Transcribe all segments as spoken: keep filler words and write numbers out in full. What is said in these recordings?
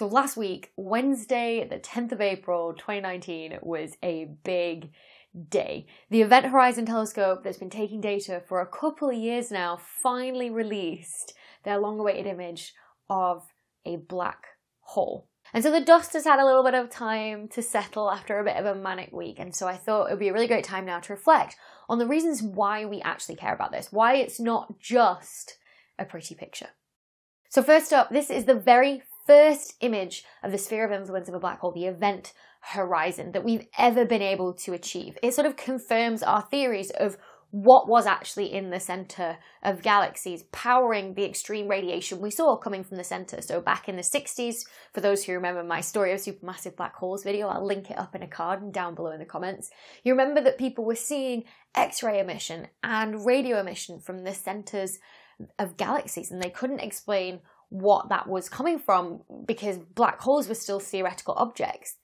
So last week, Wednesday, the tenth of April twenty nineteen, was a big day. The Event Horizon Telescope, that's been taking data for a couple of years now, finally released their long-awaited image of a black hole. And so the dust has had a little bit of time to settle after a bit of a manic week, and so I thought it would be a really great time now to reflect on the reasons why we actually care about this, why it's not just a pretty picture. So first up, this is the very first image of the sphere of influence of a black hole, the event horizon, that we've ever been able to achieve. It sort of confirms our theories of what was actually in the center of galaxies, powering the extreme radiation we saw coming from the center. So back in the sixties, for those who remember my story of supermassive black holes video, I'll link it up in a card and down below in the comments. You remember that people were seeing X-ray emission and radio emission from the centers of galaxies, and they couldn't explain what that was coming from because black holes were still theoretical objects.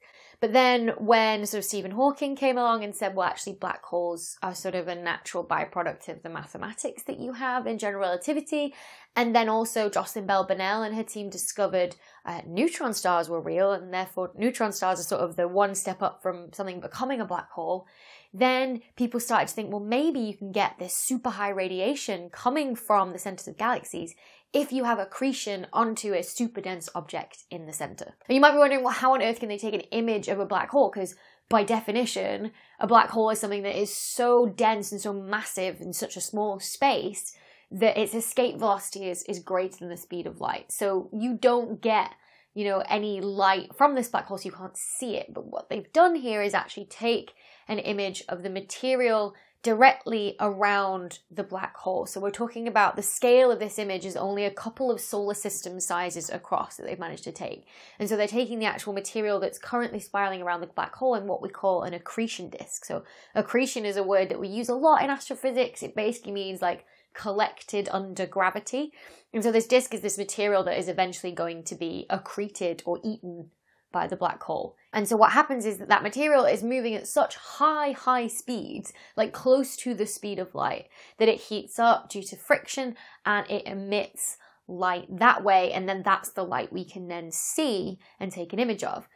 But then when sort of Stephen Hawking came along and said, well, actually black holes are sort of a natural byproduct of the mathematics that you have in general relativity. And then also Jocelyn Bell Burnell and her team discovered uh, neutron stars were real, and therefore neutron stars are sort of the one step up from something becoming a black hole. Then people started to think, well, maybe you can get this super high radiation coming from the centers of galaxies if you have accretion onto a super dense object in the center. And you might be wondering, well, how on earth can they take an image of a black hole? Because by definition, a black hole is something that is so dense and so massive in such a small space that its escape velocity is, is greater than the speed of light. So you don't get, you know, any light from this black hole, so you can't see it. But what they've done here is actually take an image of the material directly around the black hole. So we're talking about the scale of this image is only a couple of solar system sizes across that they've managed to take. And so they're taking the actual material that's currently spiraling around the black hole in what we call an accretion disk. So accretion is a word that we use a lot in astrophysics. It basically means like collected under gravity. And so this disk is this material that is eventually going to be accreted or eaten by the black hole. And so what happens is that that material is moving at such high, high speeds, like close to the speed of light, that it heats up due to friction and it emits light that way. And then that's the light we can then see and take an image of.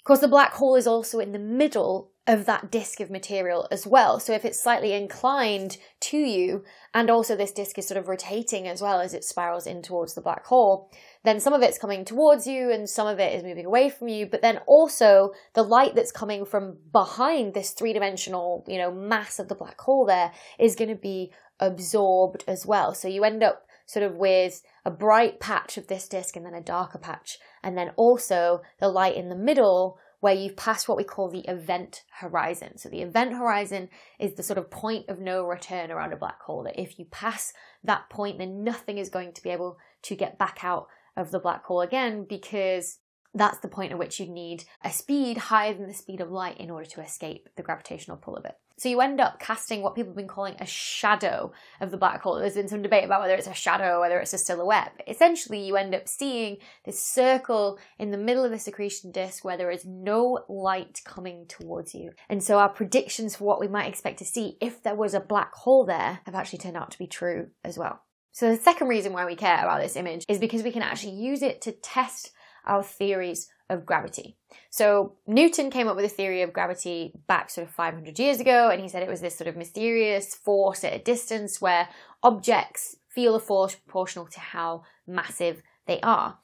Of course, the black hole is also in the middle of that disk of material as well. So if it's slightly inclined to you, and also this disk is sort of rotating as well as it spirals in towards the black hole, then some of it's coming towards you and some of it is moving away from you. But then also the light that's coming from behind this three-dimensional, you know, mass of the black hole there is going to be absorbed as well. So you end up sort of with a bright patch of this disk and then a darker patch. And then also the light in the middle where you've passed what we call the event horizon. So the event horizon is the sort of point of no return around a black hole, that if you pass that point, then nothing is going to be able to get back out of the black hole again, because that's the point at which you need a speed higher than the speed of light in order to escape the gravitational pull of it. So you end up casting what people have been calling a shadow of the black hole. There's been some debate about whether it's a shadow, whether it's a silhouette. But essentially, you end up seeing this circle in the middle of this accretion disk where there is no light coming towards you. And so our predictions for what we might expect to see if there was a black hole there have actually turned out to be true as well. So the second reason why we care about this image is because we can actually use it to test our theories of gravity. So Newton came up with a theory of gravity back sort of five hundred years ago, and he said it was this sort of mysterious force at a distance where objects feel a force proportional to how massive they are.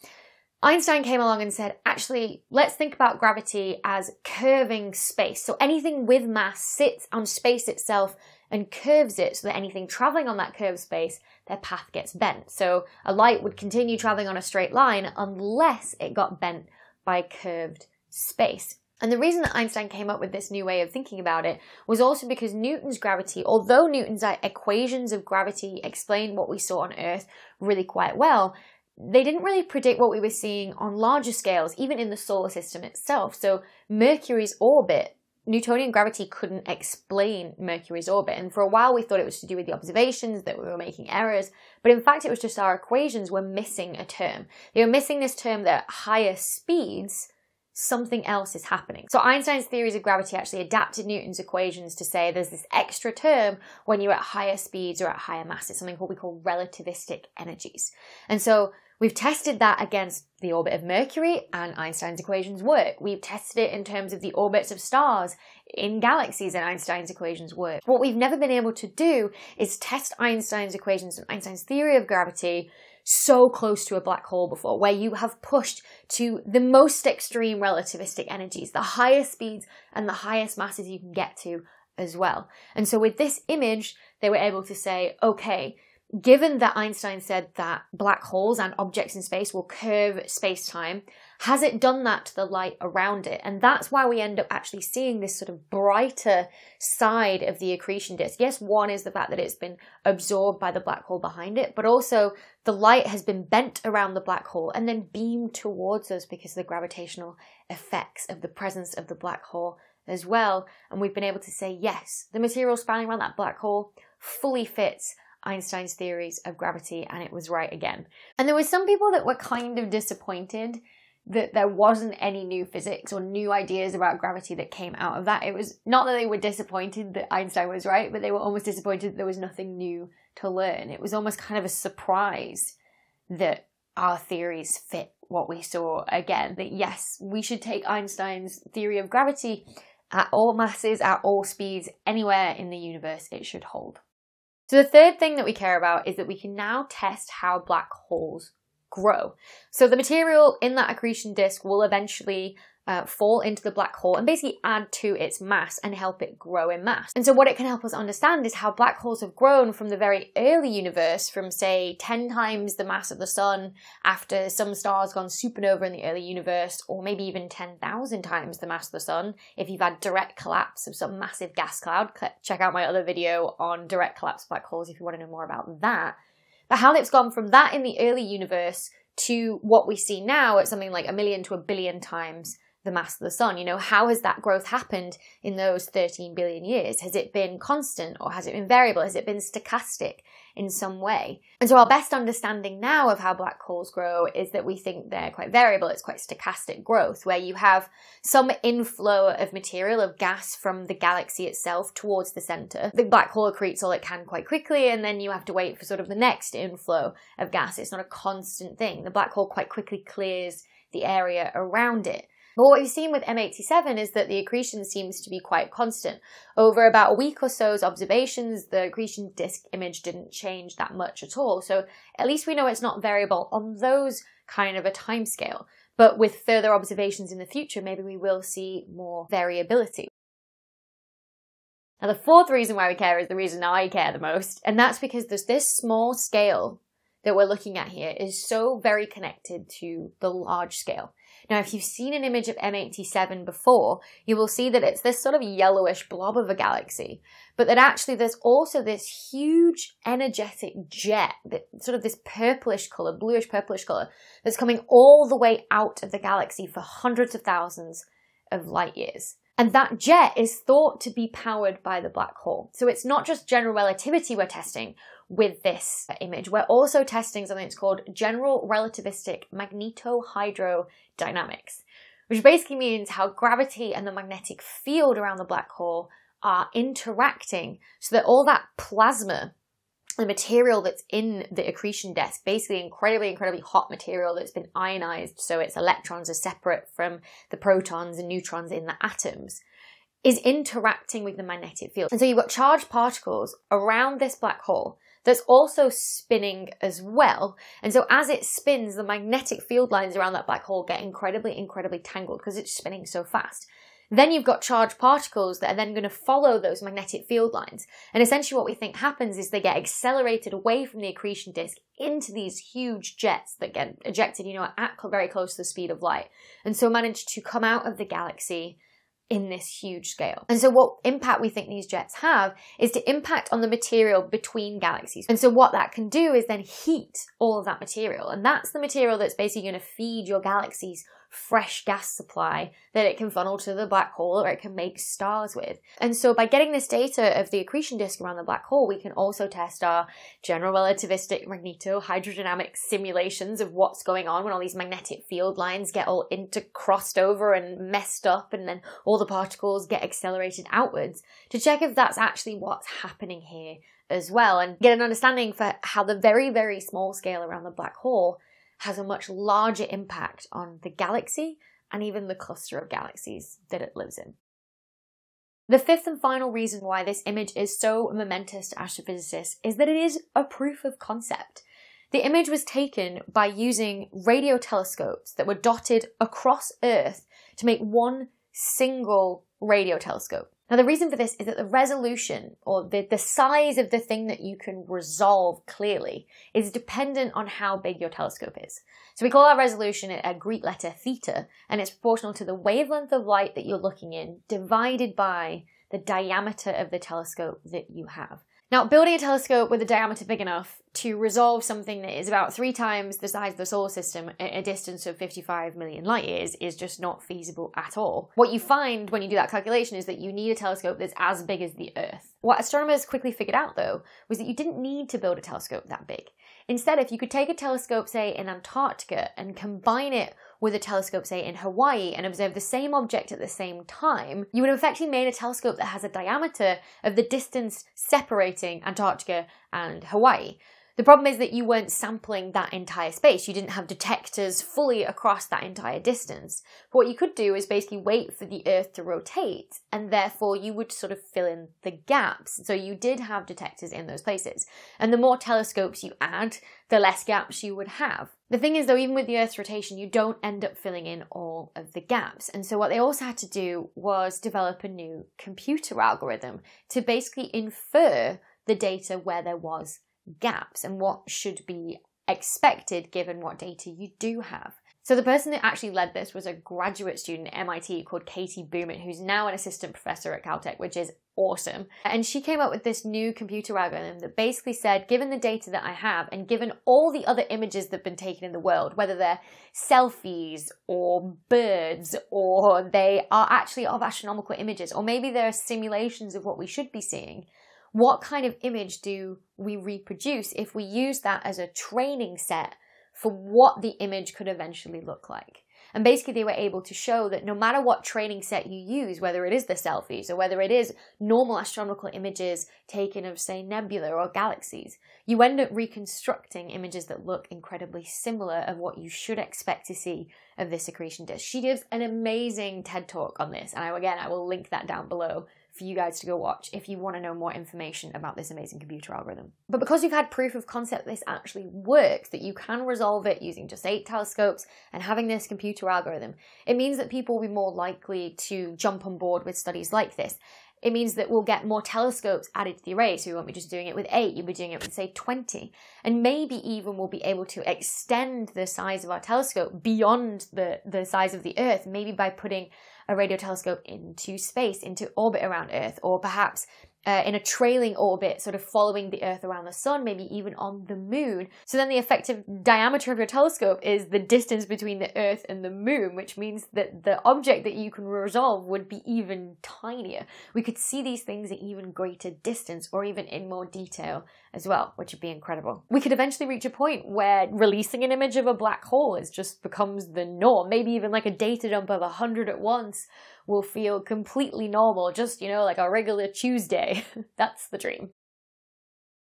Einstein came along and said, actually, let's think about gravity as curving space. So anything with mass sits on space itself and curves it so that anything traveling on that curved space, their path gets bent. So a light would continue traveling on a straight line unless it got bent by curved space. And the reason that Einstein came up with this new way of thinking about it was also because Newton's gravity, although Newton's equations of gravity explain what we saw on Earth really quite well, they didn't really predict what we were seeing on larger scales, even in the solar system itself. So Mercury's orbit, Newtonian gravity couldn't explain Mercury's orbit. And for a while we thought it was to do with the observations, that we were making errors. But in fact, it was just our equations were missing a term. They were missing this term that at higher speeds, something else is happening. So Einstein's theories of gravity actually adapted Newton's equations to say there's this extra term when you're at higher speeds or at higher masses, something what we call relativistic energies. And so We've tested that against the orbit of Mercury and Einstein's equations work. We've tested it in terms of the orbits of stars in galaxies and Einstein's equations work. What we've never been able to do is test Einstein's equations and Einstein's theory of gravity so close to a black hole before, where you have pushed to the most extreme relativistic energies, the highest speeds and the highest masses you can get to as well. And so with this image, they were able to say, okay, given that Einstein said that black holes and objects in space will curve space-time, has it done that to the light around it? And that's why we end up actually seeing this sort of brighter side of the accretion disk. Yes, one is the fact that it's been absorbed by the black hole behind it, but also the light has been bent around the black hole and then beamed towards us because of the gravitational effects of the presence of the black hole as well. And we've been able to say, yes, the material spanning around that black hole fully fits Einstein's theories of gravity, and it was right again. And there were some people that were kind of disappointed that there wasn't any new physics or new ideas about gravity that came out of that. It was not that they were disappointed that Einstein was right, but they were almost disappointed that there was nothing new to learn. It was almost kind of a surprise that our theories fit what we saw again, that yes, we should take Einstein's theory of gravity at all masses, at all speeds, anywhere in the universe it should hold. So the third thing that we care about is that we can now test how black holes grow. So the material in that accretion disk will eventually uh, fall into the black hole and basically add to its mass and help it grow in mass. And so what it can help us understand is how black holes have grown from the very early universe, from say ten times the mass of the sun after some star's gone supernova in the early universe, or maybe even ten thousand times the mass of the sun if you've had direct collapse of some massive gas cloud. Check out my other video on direct collapse black holes if you want to know more about that. But how it's gone from that in the early universe to what we see now at something like a million to a billion times the mass of the sun. You know, how has that growth happened in those thirteen billion years? Has it been constant, or has it been variable? Has it been stochastic in some way? And so our best understanding now of how black holes grow is that we think they're quite variable. It's quite stochastic growth, where you have some inflow of material, of gas from the galaxy itself towards the center. The black hole accretes all it can quite quickly, and then you have to wait for sort of the next inflow of gas. It's not a constant thing. The black hole quite quickly clears the area around it. But what we've seen with M eighty-seven is that the accretion seems to be quite constant. Over about a week or so's observations, the accretion disk image didn't change that much at all. So at least we know it's not variable on those kind of a timescale. But with further observations in the future, maybe we will see more variability. Now, the fourth reason why we care is the reason I care the most, and that's because there's this small scale that we're looking at here is so very connected to the large scale. Now, if you've seen an image of M eighty-seven before, you will see that it's this sort of yellowish blob of a galaxy, but that actually there's also this huge energetic jet, that sort of this purplish color, bluish purplish color, that's coming all the way out of the galaxy for hundreds of thousands of light years. And that jet is thought to be powered by the black hole. So it's not just general relativity we're testing with this image. We're also testing something that's called general relativistic magnetohydrodynamics, which basically means how gravity and the magnetic field around the black hole are interacting so that all that plasma, the material that's in the accretion disk, basically incredibly, incredibly hot material that's been ionized, so its electrons are separate from the protons and neutrons in the atoms, is interacting with the magnetic field. And so you've got charged particles around this black hole that's also spinning as well. And so as it spins, the magnetic field lines around that black hole get incredibly, incredibly tangled because it's spinning so fast. Then you've got charged particles that are then going to follow those magnetic field lines. And essentially what we think happens is they get accelerated away from the accretion disk into these huge jets that get ejected, you know, at very close to the speed of light. And so manage to come out of the galaxy in this huge scale. And so what impact we think these jets have is to impact on the material between galaxies. And so what that can do is then heat all of that material. And that's the material that's basically going to feed your galaxies fresh gas supply that it can funnel to the black hole, or it can make stars with. And so by getting this data of the accretion disk around the black hole, we can also test our general relativistic magnetohydrodynamic simulations of what's going on when all these magnetic field lines get all intercrossed over and messed up, and then all the particles get accelerated outwards, to check if that's actually what's happening here as well, and get an understanding for how the very, very small scale around the black hole has a much larger impact on the galaxy and even the cluster of galaxies that it lives in. The fifth and final reason why this image is so momentous to astrophysicists is that it is a proof of concept. The image was taken by using radio telescopes that were dotted across Earth to make one single radio telescope. Now, the reason for this is that the resolution, or the, the size of the thing that you can resolve clearly, is dependent on how big your telescope is. So we call our resolution a Greek letter theta, and it's proportional to the wavelength of light that you're looking in divided by the diameter of the telescope that you have. Now, building a telescope with a diameter big enough to resolve something that is about three times the size of the solar system at a distance of fifty-five million light years is just not feasible at all. What you find when you do that calculation is that you need a telescope that's as big as the Earth. What astronomers quickly figured out, though, was that you didn't need to build a telescope that big. Instead, if you could take a telescope, say, in Antarctica and combine it with a telescope, say, in Hawaii and observe the same object at the same time, you would have effectively made a telescope that has a diameter of the distance separating Antarctica and Hawaii. The problem is that you weren't sampling that entire space. You didn't have detectors fully across that entire distance. But what you could do is basically wait for the Earth to rotate, and therefore you would sort of fill in the gaps. So you did have detectors in those places. And the more telescopes you add, the less gaps you would have. The thing is, though, even with the Earth's rotation, you don't end up filling in all of the gaps. And so what they also had to do was develop a new computer algorithm to basically infer the data where there was gaps and what should be expected given what data you do have. So the person that actually led this was a graduate student at M I T called Katie Bouman, who's now an assistant professor at Caltech, which is awesome. And she came up with this new computer algorithm that basically said, given the data that I have and given all the other images that have been taken in the world, whether they're selfies or birds or they are actually of astronomical images, or maybe there are simulations of what we should be seeing, what kind of image do we reproduce if we use that as a training set for what the image could eventually look like? And basically they were able to show that no matter what training set you use, whether it is the selfies or whether it is normal astronomical images taken of, say, nebula or galaxies, you end up reconstructing images that look incredibly similar of what you should expect to see of this accretion disk. She gives an amazing TED talk on this, and I, again, I will link that down below for you guys to go watch if you want to know more information about this amazing computer algorithm. But because you've had proof of concept this actually works, that you can resolve it using just eight telescopes and having this computer algorithm, it means that people will be more likely to jump on board with studies like this. It means that we'll get more telescopes added to the array, so you won't be just doing it with eight, you'll be doing it with, say, twenty. And maybe even we'll be able to extend the size of our telescope beyond the, the size of the Earth, maybe by putting a radio telescope into space, into orbit around Earth, or perhaps uh, in a trailing orbit, sort of following the Earth around the sun, maybe even on the moon. So then the effective diameter of your telescope is the distance between the Earth and the moon, which means that the object that you can resolve would be even tinier. We could see these things at even greater distance or even in more detail as well, which would be incredible. We could eventually reach a point where releasing an image of a black hole is just becomes the norm. Maybe even like a data dump of a hundred at once will feel completely normal, just, you know, like a regular Tuesday. That's the dream.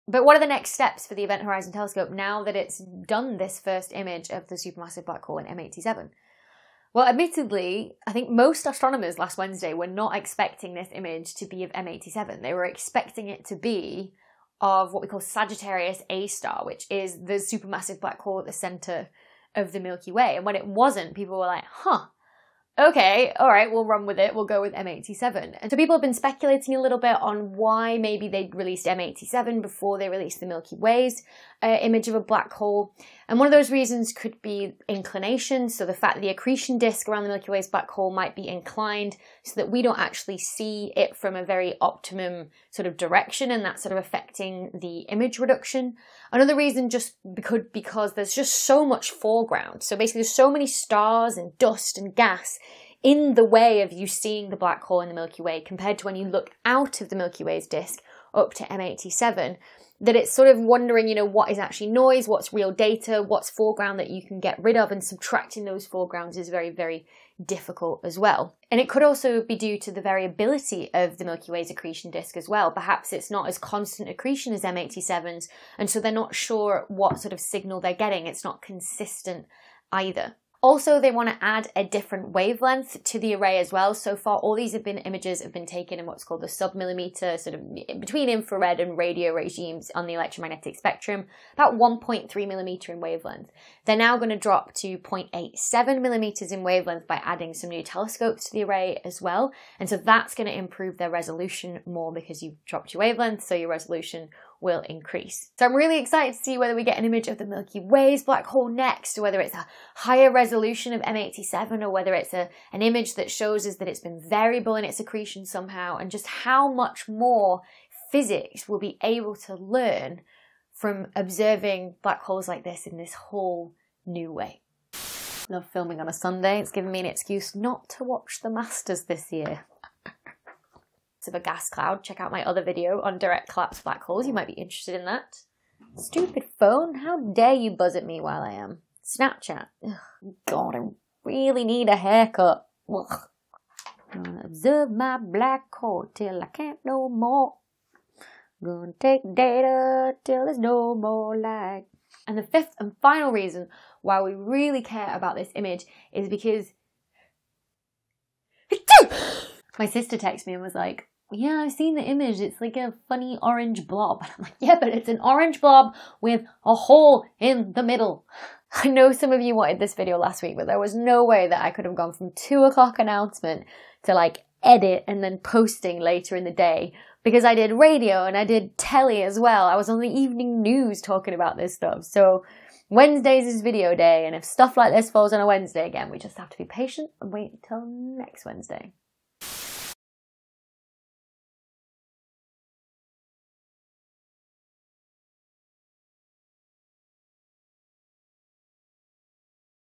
But what are the next steps for the Event Horizon Telescope now that it's done this first image of the supermassive black hole in M eighty-seven? Well, admittedly, I think most astronomers last Wednesday were not expecting this image to be of M eighty-seven. They were expecting it to be of what we call Sagittarius A star, which is the supermassive black hole at the center of the Milky Way. And when it wasn't, people were like, huh, okay, all right, we'll run with it. We'll go with M eighty-seven. And so people have been speculating a little bit on why maybe they released M eighty-seven before they released the Milky Way's uh, image of a black hole. And one of those reasons could be inclination. So the fact that the accretion disk around the Milky Way's black hole might be inclined so that we don't actually see it from a very optimum sort of direction, and that's sort of affecting the image reduction. Another reason just could because there's just so much foreground. So basically there's so many stars and dust and gas in the way of you seeing the black hole in the Milky Way compared to when you look out of the Milky Way's disk up to M eighty-seven, that it's sort of wondering, you know, what is actually noise, what's real data, what's foreground that you can get rid of, and subtracting those foregrounds is very, very difficult as well. And it could also be due to the variability of the Milky Way's accretion disk as well. Perhaps it's not as constant accretion as M eighty-seven's, and so they're not sure what sort of signal they're getting. It's not consistent either. Also, they want to add a different wavelength to the array as well. So far, all these have been images have been taken in what's called the submillimeter, sort of between infrared and radio regimes on the electromagnetic spectrum, about one point three millimeter in wavelength. They're now going to drop to zero point eight seven millimeters in wavelength by adding some new telescopes to the array as well. And so that's going to improve their resolution more because you've dropped your wavelength, so your resolution will increase. So I'm really excited to see whether we get an image of the Milky Way's black hole next, or whether it's a higher resolution of M eighty-seven, or whether it's a, an image that shows us that it's been variable in its accretion somehow, and just how much more physics we'll be able to learn from observing black holes like this in this whole new way. I love filming on a Sunday. It's given me an excuse not to watch the Masters this year. Of a gas cloud. Check out my other video on direct collapse black holes. You might be interested in that. Stupid phone. How dare you buzz at me while I am. Snapchat. Ugh, God, I really need a haircut. Ugh. Gonna observe my black hole till I can't no more. Gonna take data till there's no more light. And the fifth and final reason why we really care about this image is because my sister texted me and was like, yeah, I've seen the image. It's like a funny orange blob. And I'm like, yeah, but it's an orange blob with a hole in the middle. I know some of you wanted this video last week, but there was no way that I could have gone from two o'clock announcement to like edit and then posting later in the day, because I did radio and I did telly as well. I was on the evening news talking about this stuff. So Wednesdays is video day. And if stuff like this falls on a Wednesday again, we just have to be patient and wait until next Wednesday.